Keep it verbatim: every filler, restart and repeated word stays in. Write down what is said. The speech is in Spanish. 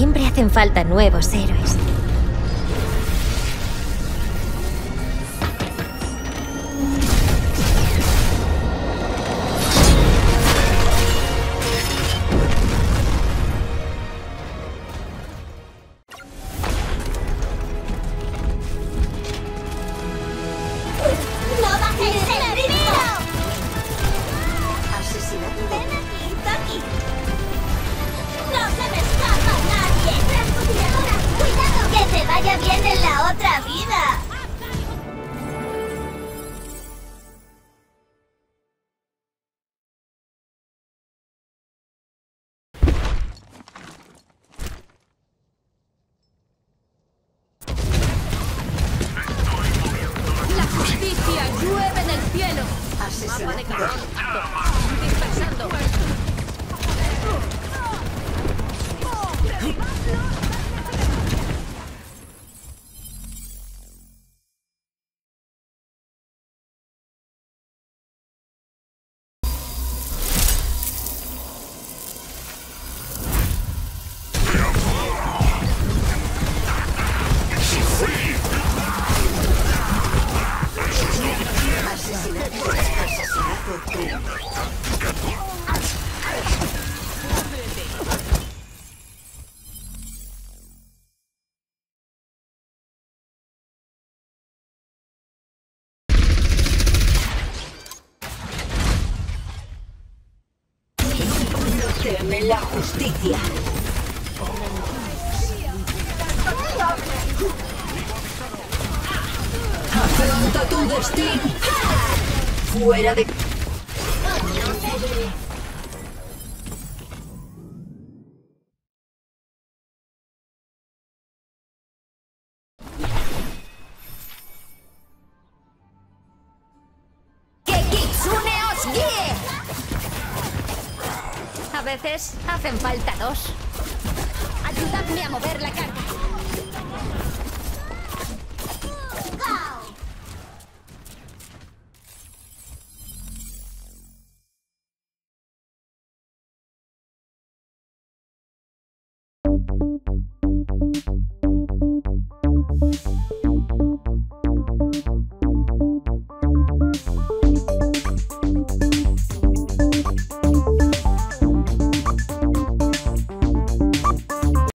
Siempre hacen falta nuevos héroes. Teme la justicia. Afronta tu destino. Fuera de... A veces hacen falta dos. Ayudadme a mover la carga.